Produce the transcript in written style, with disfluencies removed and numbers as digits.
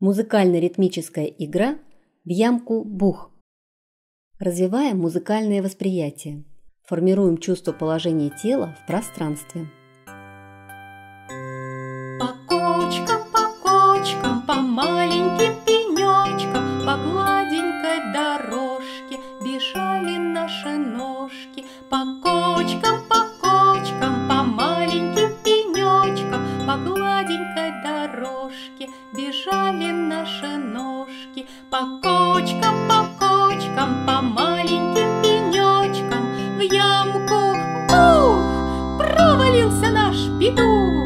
Музыкально-ритмическая игра бьямку-бух. Развиваем музыкальное восприятие. Формируем чувство положения тела в пространстве. По кочкам, помаленьким пенечкам, по гладенькой дорожке бежали наши ножки. По кочкам, помаленьким пенечкам, по гладенькой дорожке бежали наши ножки. По кочкам, помаленьким пенечкам, в ямку, ух, провалился наш петух.